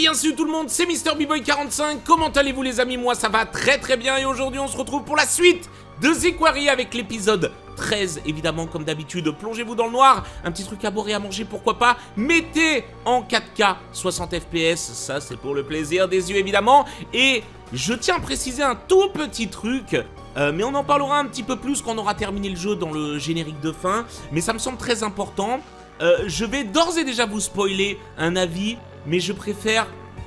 bien salut tout le monde, c'est MrBboy45, comment allez-vous les amis? Moi ça va très très bien et aujourd'hui on se retrouve pour la suite de Hackett's Quarry avec l'épisode 13, évidemment, comme d'habitude, plongez-vous dans le noir, un petit truc à boire et à manger, pourquoi pas, mettez en 4K 60 FPS, ça c'est pour le plaisir des yeux évidemment, et je tiens à préciser un tout petit truc, mais on en parlera un petit peu plus quand on aura terminé le jeu dans le générique de fin, mais ça me semble très important, je vais d'ores et déjà vous spoiler un avis, mais je préfère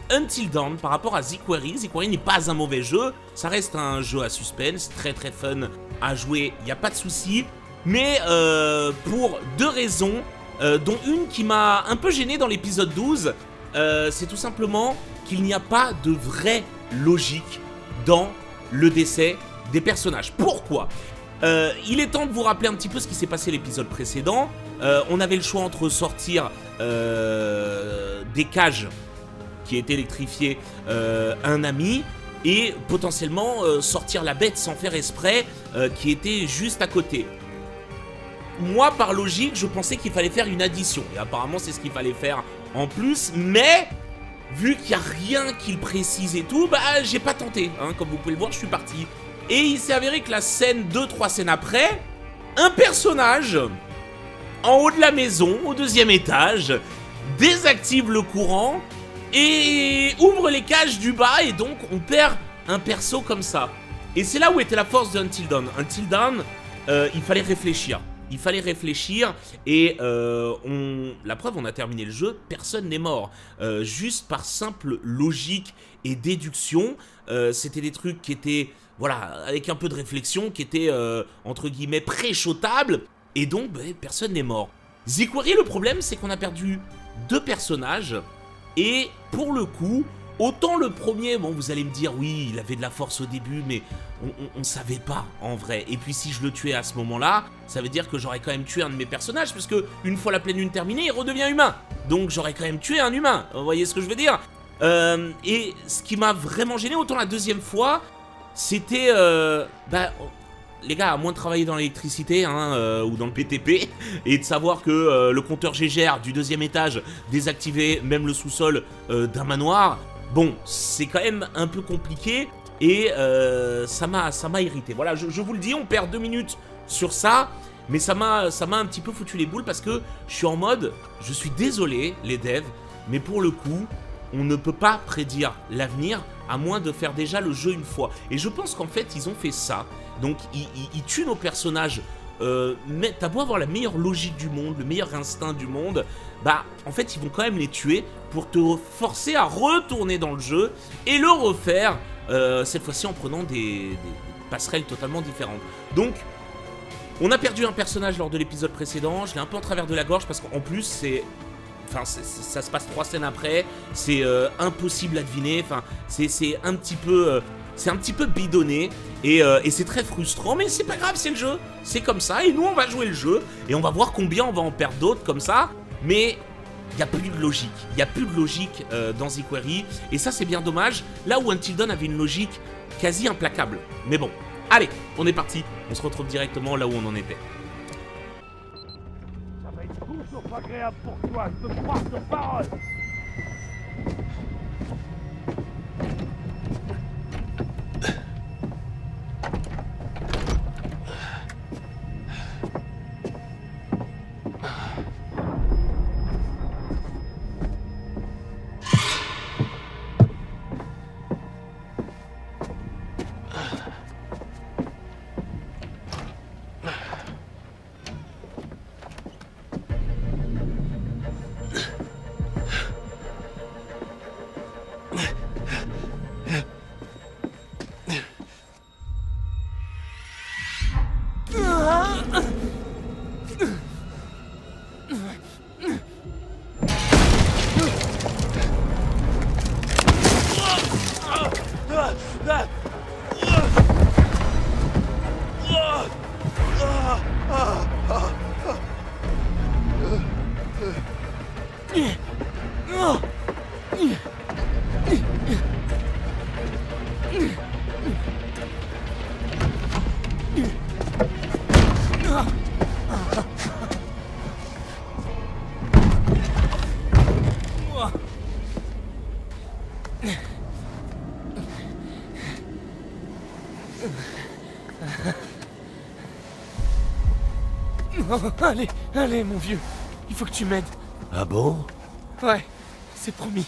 Until Dawn par rapport à Hackett's Quarry. Hackett's Quarry n'est pas un mauvais jeu, ça reste un jeu à suspense, très très fun à jouer, il n'y a pas de souci. Mais pour deux raisons, dont une qui m'a un peu gêné dans l'épisode 12, c'est tout simplement qu'il n'y a pas de vraie logique dans le décès des personnages. Pourquoi ? Il est temps de vous rappeler un petit peu ce qui s'est passé l'épisode précédent. On avait le choix entre sortir des cages qui est électrifié un ami et potentiellement sortir la bête sans faire exprès qui était juste à côté. Moi par logique je pensais qu'il fallait faire une addition et apparemment c'est ce qu'il fallait faire en plus, mais vu qu'il n'y a rien qui le précise et tout, bah j'ai pas tenté, hein, comme vous pouvez le voir je suis parti. Et il s'est avéré que la scène, 2-3 scènes après, un personnage en haut de la maison, au deuxième étage, désactive le courant et ouvre les cages du bas, et donc on perd un perso comme ça. Et c'est là où était la force de Until Dawn. Until Dawn, il fallait réfléchir. Il fallait réfléchir et la preuve, on a terminé le jeu, personne n'est mort. Juste par simple logique et déduction, c'était des trucs qui étaient, voilà, avec un peu de réflexion, qui étaient, entre guillemets, pré-shotables. Et donc, bah, personne n'est mort. Hackett's Quarry, le problème, c'est qu'on a perdu deux personnages. Et pour le coup, autant le premier, bon vous allez me dire oui il avait de la force au début mais on savait pas en vrai. Et puis si je le tuais à ce moment là, ça veut dire que j'aurais quand même tué un de mes personnages parce que une fois la pleine lune terminée il redevient humain. Donc j'aurais quand même tué un humain, vous voyez ce que je veux dire? Et ce qui m'a vraiment gêné, autant la deuxième fois, c'était... bah, les gars, à moins de travailler dans l'électricité hein, ou dans le PTP, et de savoir que le compteur GGR du deuxième étage désactivait même le sous-sol d'un manoir, bon, c'est quand même un peu compliqué, et ça m'a irrité. Voilà, je vous le dis, on perd 2 minutes sur ça, mais ça m'a un petit peu foutu les boules, parce que je suis en mode, je suis désolé les devs, mais pour le coup, on ne peut pas prédire l'avenir, à moins de faire déjà le jeu une fois. Et je pense qu'en fait, ils ont fait ça. Donc, ils tuent nos personnages. Mais t'as beau avoir la meilleure logique du monde, le meilleur instinct du monde, bah, en fait, ils vont quand même les tuer pour te forcer à retourner dans le jeu et le refaire, cette fois-ci en prenant des passerelles totalement différentes. Donc, on a perdu un personnage lors de l'épisode précédent. Je l'ai un peu en travers de la gorge parce qu'en plus, c'est... Enfin, ça se passe 3 scènes après, c'est impossible à deviner, enfin, c'est un petit peu bidonné, et c'est très frustrant, mais c'est pas grave, c'est le jeu, c'est comme ça, et nous on va jouer le jeu, et on va voir combien on va en perdre d'autres comme ça, mais il n'y a plus de logique, il n'y a plus de logique dans Hackett's Quarry, et ça c'est bien dommage, là où Until Dawn avait une logique quasi implacable, mais bon, allez, on est parti, on se retrouve directement là où on en était. C'est agréable pour toi, je te crois sur parole. Ah! Ah! Ah! Allez, allez, mon vieux. Il faut que tu m'aides. Ah bon? Ouais, c'est promis.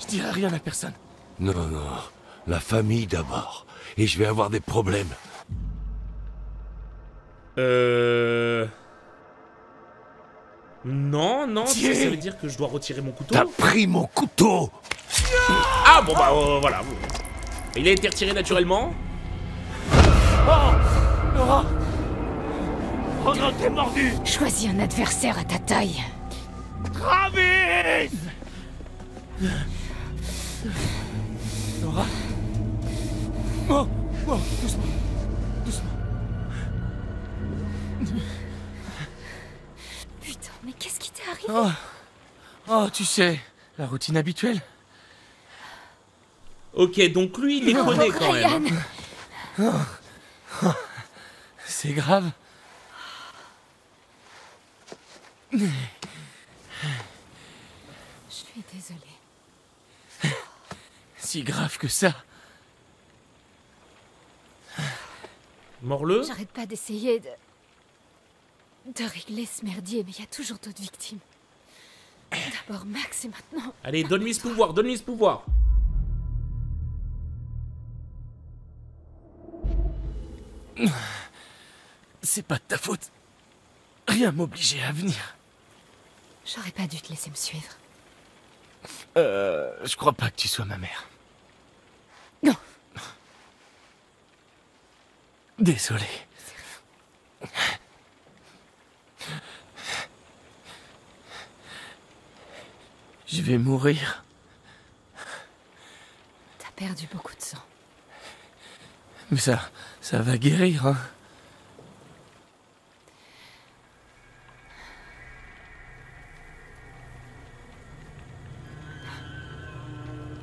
Je dirai rien à personne. Non, non. La famille d'abord. Et je vais avoir des problèmes. Non, non, Dieu, ça veut dire que je dois retirer mon couteau. T'as pris mon couteau! Ah bon, bah voilà. Il a été retiré naturellement. Oh non, t'es mordu! Choisis un adversaire à ta taille. Travis! Nora? Oh, oh, doucement. Doucement. Putain, mais qu'est-ce qui t'est arrivé? Oh, tu sais, la routine habituelle. Ok, donc lui, il est connu quand même. C'est grave. Je suis désolée. Si grave que ça. Mors-le. J'arrête pas d'essayer de régler ce merdier, mais il y a toujours d'autres victimes. D'abord Max et maintenant... Allez, donne-lui ce pouvoir, donne-lui ce pouvoir. C'est pas de ta faute. Rien m'obligeait à venir. J'aurais pas dû te laisser me suivre. Je crois pas que tu sois ma mère. Non. Désolé. Je vais mourir. T'as perdu beaucoup de sang. Mais ça va guérir, hein.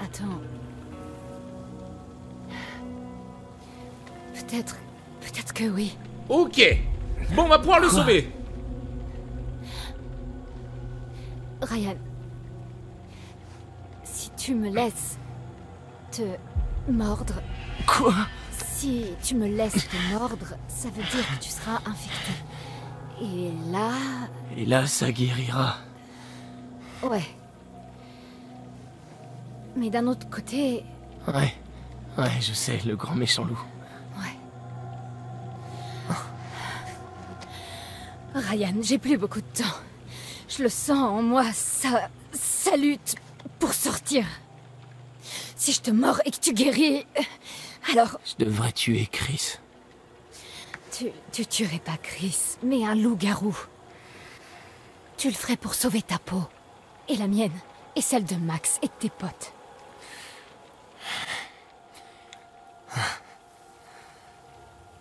Attends. Peut-être que oui. Ok. Bon, on va pouvoir le sauver. Ryan, si tu me laisses te mordre... Quoi? Si tu me laisses te mordre, ça veut dire que tu seras infecté. Et là... Et là, ça guérira. Ouais. Mais d'un autre côté... Ouais. Ouais, je sais, le grand méchant loup. Ouais. Oh. Ryan, j'ai plus beaucoup de temps. Je le sens en moi, ça lutte pour sortir. Si je te mords et que tu guéris... Alors... Je devrais tuer Chris. Tu tuerais pas Chris, mais un loup-garou. Tu le ferais pour sauver ta peau. Et la mienne. Et celle de Max et de tes potes.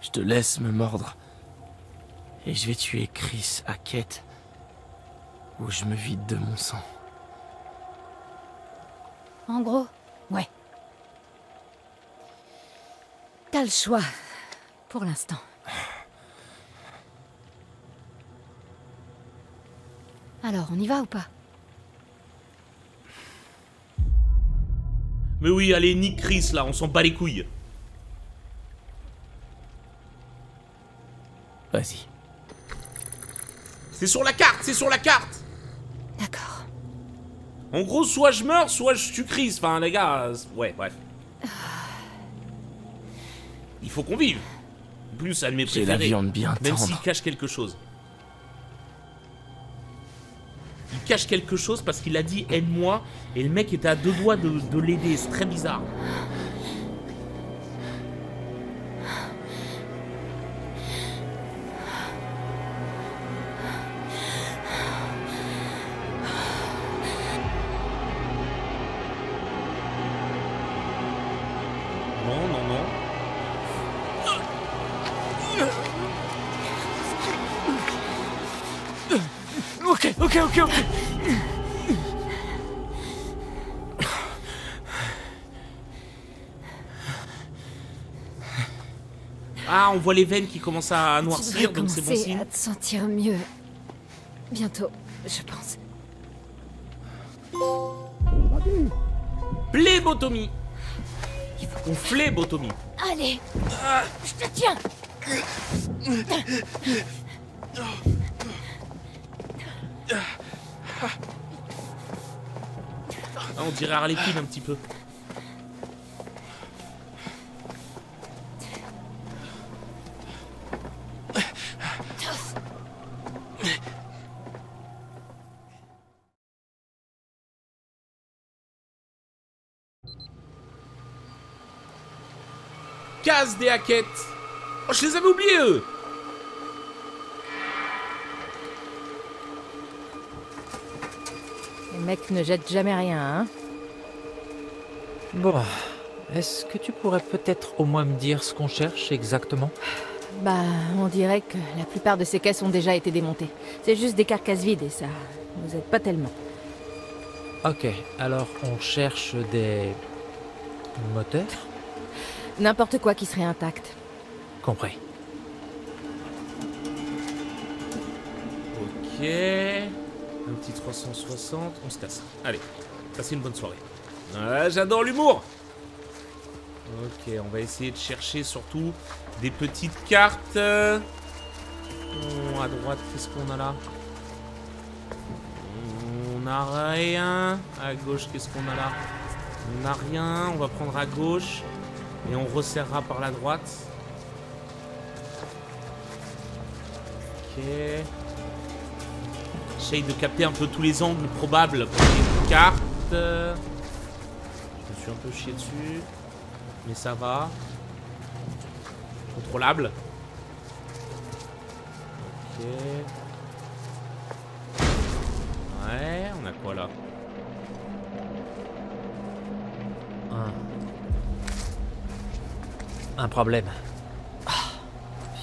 Je te laisse me mordre. Et je vais tuer Chris à Hackett. Où je me vide de mon sang. En gros, ouais. T'as le choix, pour l'instant. Alors, on y va ou pas? Mais oui, allez, nique Chris, là, on s'en bat les couilles. Vas-y. C'est sur la carte, c'est sur la carte. D'accord. En gros, soit je meurs, soit je tue Chris. Enfin, les gars, ouais, bref. Il faut qu'on vive. Plus elle m'est la viande bien tendre. Même s'il cache quelque chose. Il cache quelque chose parce qu'il a dit aide-moi et le mec était à deux doigts de l'aider. C'est très bizarre. Ok. Ah, on voit les veines qui commencent à noircir, donc c'est bon signe. Tu vas te sentir mieux. Bientôt, je pense. Plébotomie. Il faut gonfler, Botomi. Allez, je te tiens. Ah, on dirait Harley Quinn un petit peu. Casse des Hackett's. Oh, je les avais oubliés, eux. Les mecs ne jettent jamais rien, hein. Bon, est-ce que tu pourrais peut-être au moins me dire ce qu'on cherche exactement? Bah, on dirait que la plupart de ces caisses ont déjà été démontées. C'est juste des carcasses vides et ça nous aide pas tellement. Ok, alors on cherche des moteurs? N'importe quoi qui serait intact. Compris. Ok. Un petit 360, on se casse. Allez, passez une bonne soirée. Ah, j'adore l'humour. Ok, on va essayer de chercher surtout des petites cartes. Oh, à droite, qu'est-ce qu'on a là? On n'a rien. À gauche, qu'est-ce qu'on a là? On n'a rien, on va prendre à gauche. Et on resserrera par la droite. Ok. J'essaye de capter un peu tous les angles probables pour les cartes. Je me suis un peu chié dessus. Mais ça va. Contrôlable. Ok. Ouais, on a quoi là? Un problème. Oh,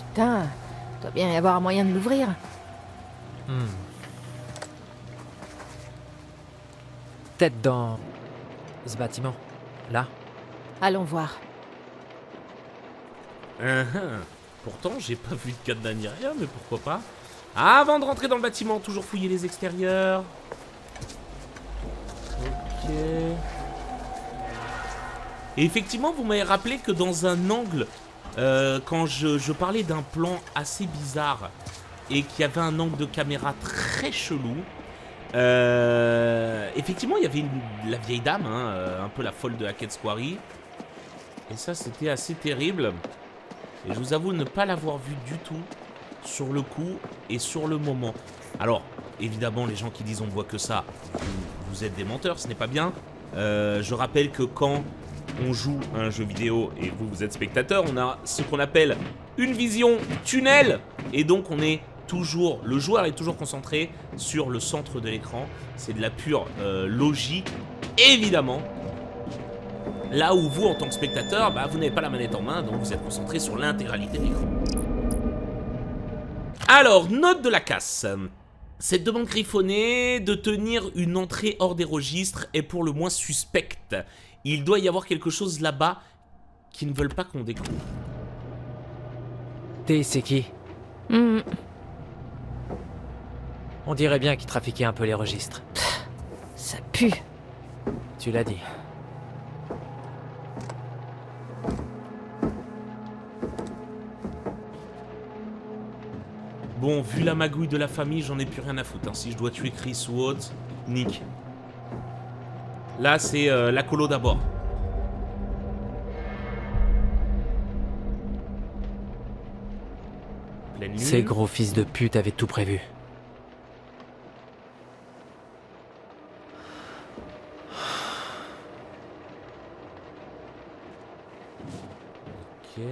putain, il doit bien y avoir un moyen de l'ouvrir. Peut-être dans ce bâtiment, là. Allons voir. Pourtant, j'ai pas vu de cadenas ni rien, mais pourquoi pas. Avant de rentrer dans le bâtiment, toujours fouiller les extérieurs. Ok. Et effectivement, vous m'avez rappelé que dans un angle, quand je parlais d'un plan assez bizarre et qu'il y avait un angle de caméra très chelou, effectivement, il y avait la vieille dame, hein, un peu la folle de Hackett's Quarry. Et ça, c'était assez terrible. Et je vous avoue ne pas l'avoir vue du tout sur le coup et sur le moment. Alors, évidemment, les gens qui disent on voit que ça, vous êtes des menteurs, ce n'est pas bien. Je rappelle que quand on joue à un jeu vidéo et vous, vous êtes spectateur, on a ce qu'on appelle une vision tunnel. Et donc, on est toujours, le joueur est toujours concentré sur le centre de l'écran. C'est de la pure logique, évidemment. Là où vous, en tant que spectateur, bah, vous n'avez pas la manette en main, donc vous êtes concentré sur l'intégralité de l'écran. Alors, note de la casse. Cette demande griffonnée de tenir une entrée hors des registres est pour le moins suspecte. Il doit y avoir quelque chose là-bas qu'ils ne veulent pas qu'on découvre. T'es, c'est qui? On dirait bien qu'ils trafiquaient un peu les registres. Ça pue. Tu l'as dit. Bon, vu la magouille de la famille, j'en ai plus rien à foutre. Hein. Si je dois tuer Chris Watts, nique. Là, c'est la colo d'abord. Ces gros fils de pute avaient tout prévu. Ok.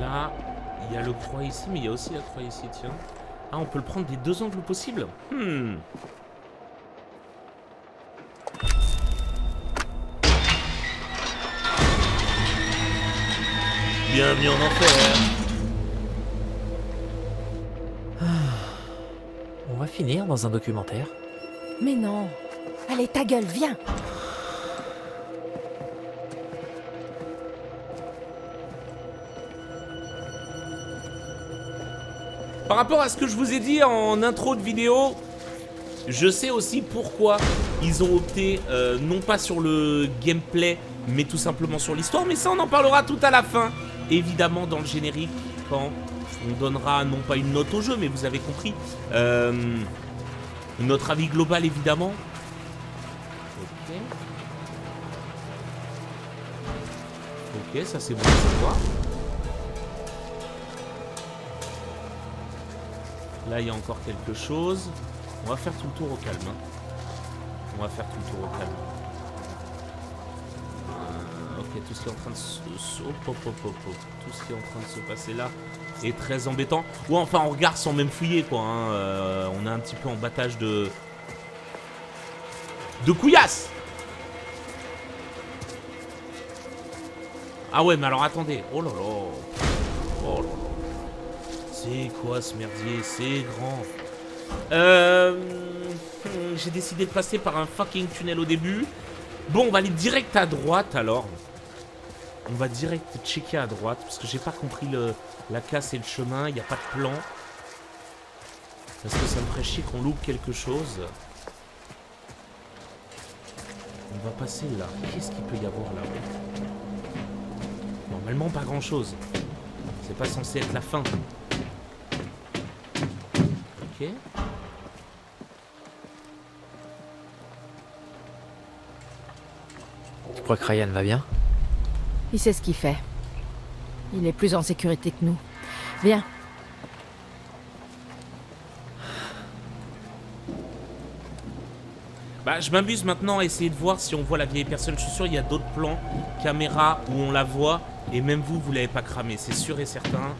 Là, il y a le croix ici, mais il y a aussi la croix ici, tiens. Ah, on peut le prendre des deux angles possibles. Bienvenue en enfer. On va finir dans un documentaire. Mais non. Allez, ta gueule, viens. Par rapport à ce que je vous ai dit en intro de vidéo, je sais aussi pourquoi ils ont opté non pas sur le gameplay, mais tout simplement sur l'histoire. Mais ça, on en parlera tout à la fin, évidemment dans le générique, quand on donnera non pas une note au jeu, mais vous avez compris. Notre avis global, évidemment. Ok. Ok, ça c'est bon à savoir. Là, il y a encore quelque chose. On va faire tout le tour au calme. Hein. On va faire tout le tour au calme. Ok, tout ce qui est en train de se... Tout ce qui est en train de se passer là est très embêtant. Ou enfin, on regarde sans même fouiller, quoi. Hein. On est un petit peu en battage de... couillasse. Ah ouais, mais alors attendez. Oh là là. Oh là là. C'est quoi ce merdier? C'est grand. J'ai décidé de passer par un fucking tunnel au début. Bon, on va aller direct à droite alors. On va direct checker à droite parce que j'ai pas compris la casse et le chemin. Il n'y a pas de plan. Parce que ça me ferait chier qu'on loupe quelque chose. On va passer là. Qu'est-ce qu'il peut y avoir là? Normalement, pas grand-chose. C'est pas censé être la fin. Ok. Tu crois que Ryan va bien? Il sait ce qu'il fait. Il est plus en sécurité que nous. Viens. Bah, je m'amuse maintenant à essayer de voir si on voit la vieille personne. Je suis sûr il y a d'autres plans, caméra, où on la voit. Et même vous, vous l'avez pas cramé. C'est sûr et certain.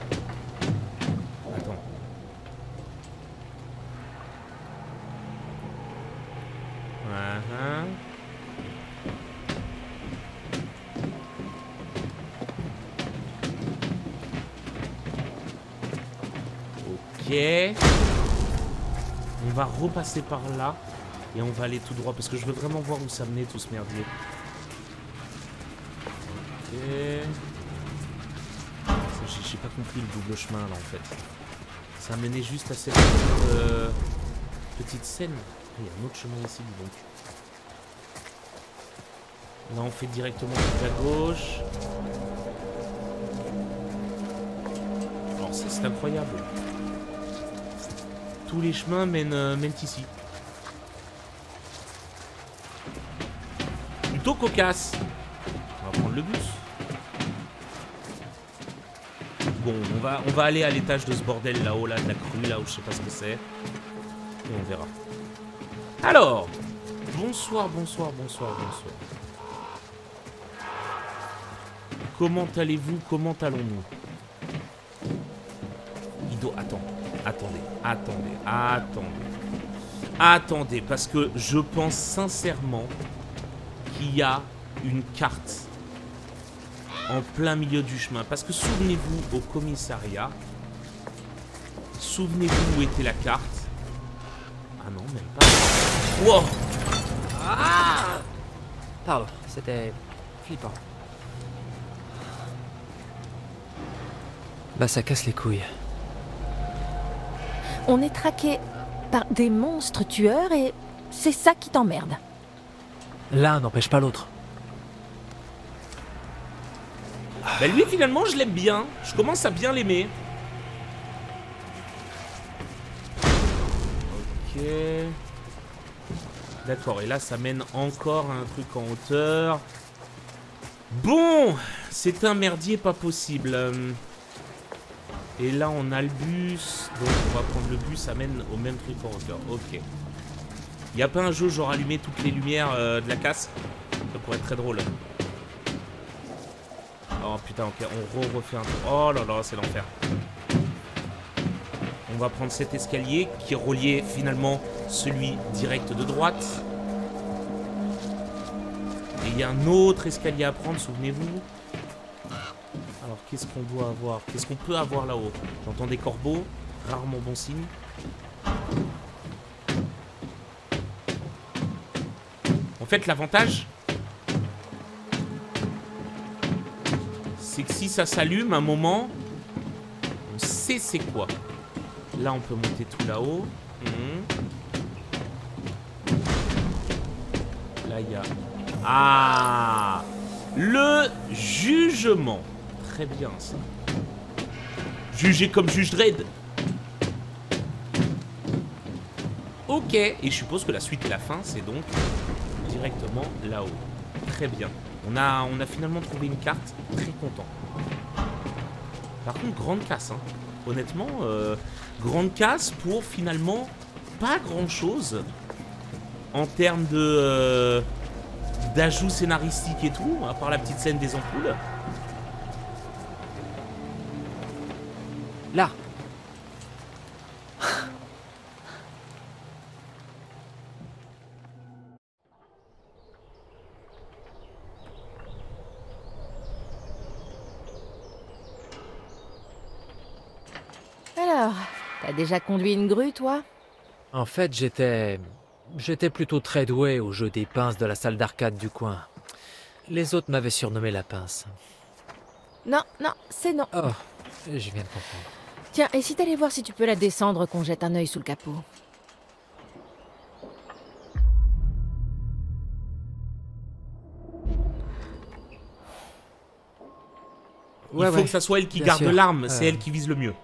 On va repasser par là et on va aller tout droit parce que je veux vraiment voir où ça menait tout ce merdier. Ok. J'ai pas compris le double chemin là en fait. Ça menait juste à cette petite scène. Il y a un autre chemin ici donc. Là on fait directement tout à gauche. Alors ça c'est incroyable. Tous les chemins mènent ici. Plutôt cocasse. On va prendre le bus. Bon, on va aller à l'étage de ce bordel là-haut, là, de la crue, là où je sais pas ce que c'est. Et on verra. Alors, bonsoir. Comment allez-vous? Comment allons-nous? Ido, attends. Attendez, parce que je pense sincèrement qu'il y a une carte en plein milieu du chemin. Parce que souvenez-vous au commissariat, souvenez-vous où était la carte. Ah non, même pas. Wow. Ah. Pardon, c'était flippant. Bah ça casse les couilles. On est traqué par des monstres tueurs et c'est ça qui t'emmerde. L'un n'empêche pas l'autre. Bah lui finalement je l'aime bien, je commence à bien l'aimer. Ok. D'accord, et là ça mène encore à un truc en hauteur. Bon, c'est un merdier pas possible. Et là, on a le bus. Donc, on va prendre le bus. Ça mène au même truc en hauteur. Ok. Il n'y a pas un jeu genre allumer toutes les lumières de la casse. Ça pourrait être très drôle. Oh putain, ok. On refait un tour. Oh là là, c'est l'enfer. On va prendre cet escalier qui est relié finalement celui direct de droite. Et il y a un autre escalier à prendre, souvenez-vous. Alors, qu'est-ce qu'on doit avoir? Qu'est-ce qu'on peut avoir là-haut? J'entends des corbeaux, rarement bon signe. En fait, l'avantage, c'est que si ça s'allume un moment, on sait c'est quoi. Là, on peut monter tout là-haut. Là, il y a... Ah! Le jugement. Très bien, ça. Juger comme Judge Dredd. Ok. Et je suppose que la suite et la fin, c'est donc directement là-haut. Très bien. On a finalement trouvé une carte. Très content. Par contre, grande casse, hein. Honnêtement, grande casse pour finalement pas grand-chose en termes de... d'ajouts scénaristiques et tout, à part la petite scène des ampoules. Là. Alors, t'as déjà conduit une grue, toi? En fait, j'étais plutôt très doué au jeu des pinces de la salle d'arcade du coin. Les autres m'avaient surnommé la pince. Non, non, c'est non. Oh, je viens de comprendre. Tiens, et si t'allais voir si tu peux la descendre, qu'on jette un œil sous le capot. Il faut que ça soit elle qui garde l'arme, c'est elle qui vise le mieux.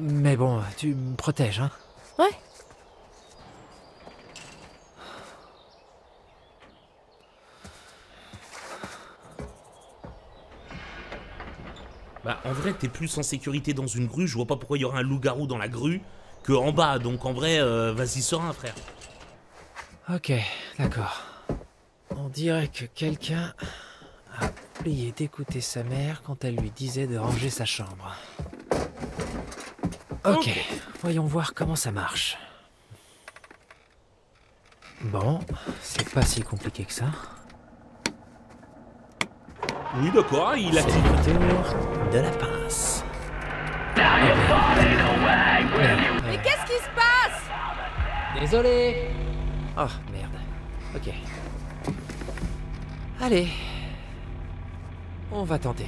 Mais bon, tu me protèges, hein? Ouais. Bah, en vrai, t'es plus en sécurité dans une grue. Je vois pas pourquoi il y aura un loup-garou dans la grue que en bas. Donc, en vrai, vas-y, serein, frère. Ok, d'accord. On dirait que quelqu'un a oublié d'écouter sa mère quand elle lui disait de ranger sa chambre. Ok, voyons voir comment ça marche. Bon, c'est pas si compliqué que ça. Oui, d'accord, il a quitté de la pince. Mais qu'est-ce qui se passe? Désolé. Oh, merde. Ok. Allez. On va tenter.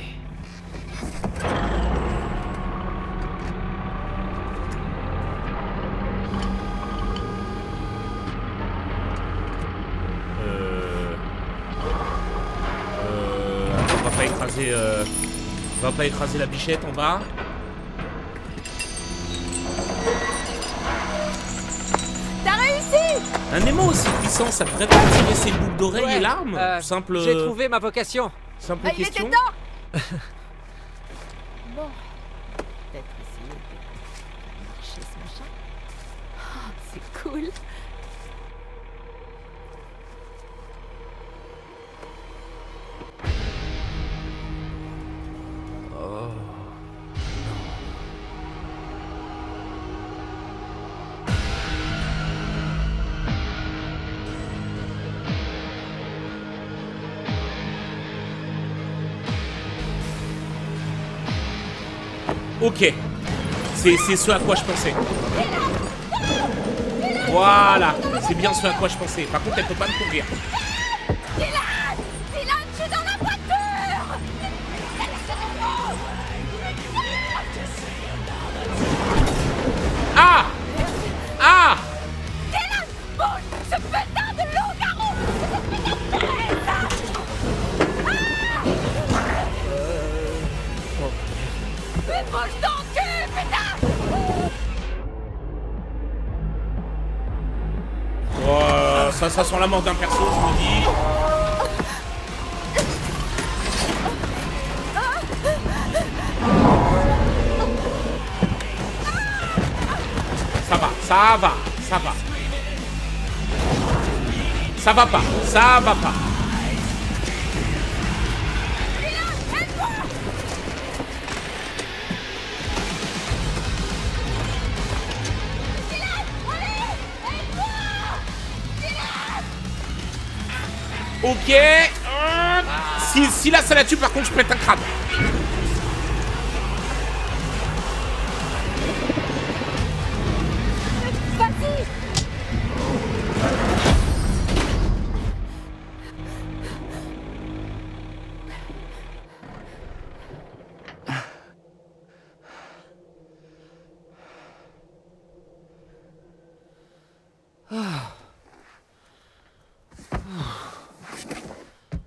On va pas écraser la bichette en bas. T'as réussi! Un aimant aussi puissant, ça devrait pas tirer ses boucles d'oreilles et l'arme. Simple. J'ai trouvé ma vocation. Simple question. Il était temps. Bon, peut-être essayer de marcher ce machin. Oh, c'est cool. Ok, c'est ce à quoi je pensais. Voilà, c'est bien ce à quoi je pensais. Par contre, elle peut pas me courir. Dylan, je suis dans la voiture. Ah, ah. Dylan, bouge, ce putain de loup-garou. Ça sent la mort d'un perso, je me dis. Ça va, ça va, ça va. Ça va pas, ça va pas. Ok, si là ça la tue, par contre je pète un crâne.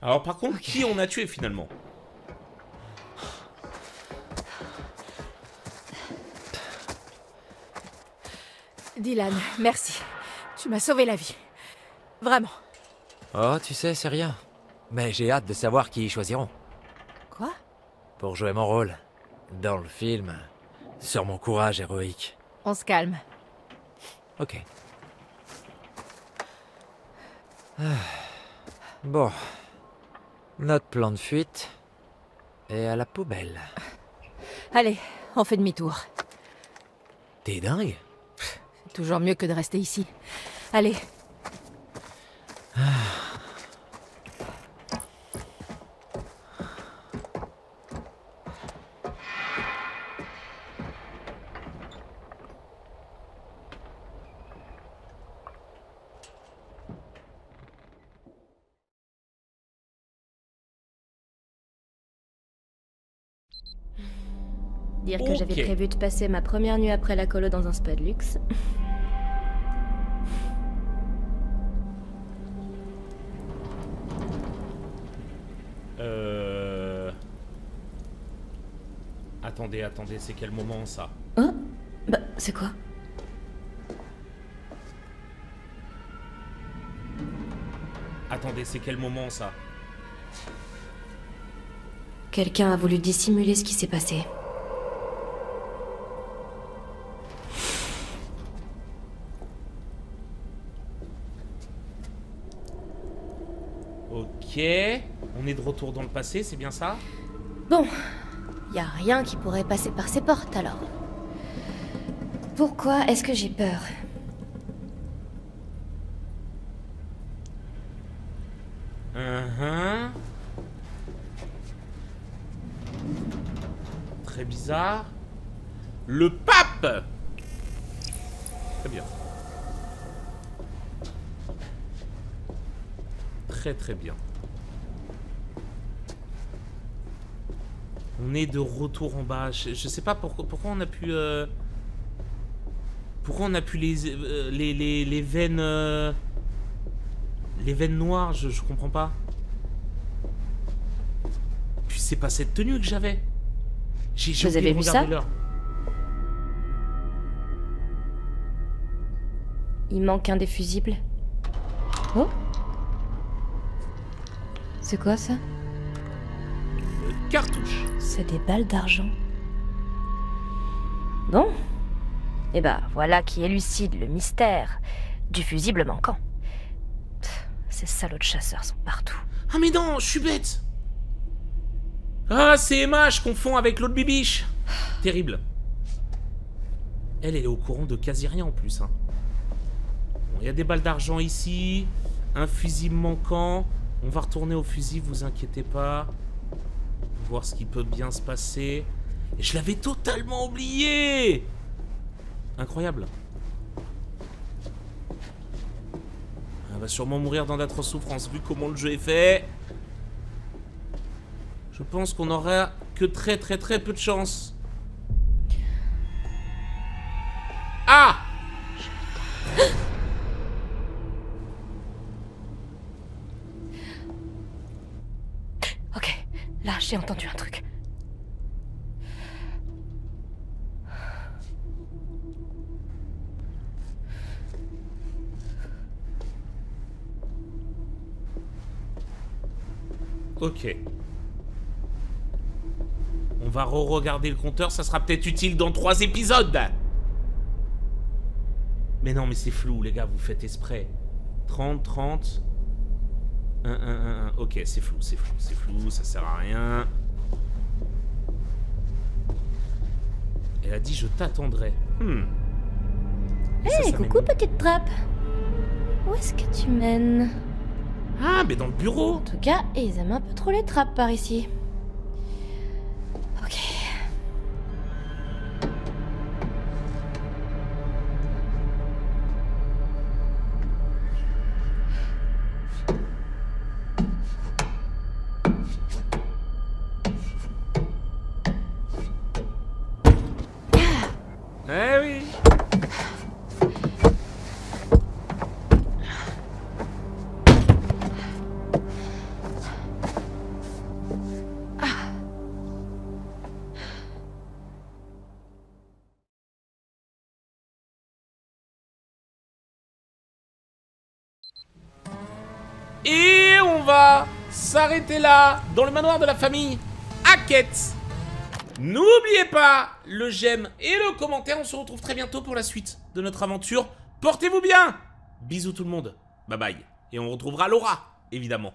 Alors par contre, qui on a tué finalement? Dylan, merci. Tu m'as sauvé la vie. Vraiment. Oh, tu sais, c'est rien. Mais j'ai hâte de savoir qui y choisiront. Quoi? Pour jouer mon rôle. Dans le film. Sur mon courage héroïque. On se calme. Ok. Bon. Notre plan de fuite est à la poubelle. Allez, on fait demi-tour. T'es dingue? Toujours mieux que de rester ici. Allez. Dire que j'avais prévu de passer ma première nuit après la colo dans un spa de luxe. Attendez, attendez, c'est quel moment ça? Oh, bah, c'est quoi? Attendez, c'est quel moment ça? Quelqu'un a voulu dissimuler ce qui s'est passé. Ok, on est de retour dans le passé, c'est bien ça? Bon, y a rien qui pourrait passer par ces portes alors. Pourquoi est-ce que j'ai peur? Très bizarre. Le pape! Très bien. Très très bien. On est de retour en bas. Je sais pas pourquoi on a pu... pourquoi on a pu les veines... les veines noires, je comprends pas. Puis c'est pas cette tenue que j'avais. Vous avez vu ça? Il manque un des fusibles. Oh, c'est quoi ça? Cartouche. C'est des balles d'argent. Bon. Et bah voilà qui élucide le mystère du fusible manquant. Ces salauds de chasseurs sont partout. Ah mais non, je suis bête. Ah c'est Emma, je confonds avec l'autre bibiche. Terrible. Elle est au courant de quasi rien en plus. Hein. Bon, y a des balles d'argent ici, un fusible manquant. On va retourner au fusible, vous inquiétez pas. Voir ce qui peut bien se passer. Et je l'avais totalement oublié. Incroyable. Elle va sûrement mourir dans d'atroces souffrances vu comment le jeu est fait. Je pense qu'on aura que très très très peu de chance. Ah! Là, j'ai entendu un truc. Ok. On va re-regarder le compteur, ça sera peut-être utile dans 3 épisodes. Mais non, mais c'est flou, les gars, vous faites exprès. 30, 30... Ok, c'est flou, c'est flou, c'est flou, ça sert à rien. Elle a dit je t'attendrai. Hey, coucou petite trappe. Où est-ce que tu mènes? Ah, mais dans le bureau. En tout cas, ils aiment un peu trop les trappes par ici. Ok. Et on va s'arrêter là, dans le manoir de la famille Hackett. N'oubliez pas le j'aime et le commentaire. On se retrouve très bientôt pour la suite de notre aventure. Portez-vous bien. Bisous tout le monde. Bye bye. Et on retrouvera Laura, évidemment.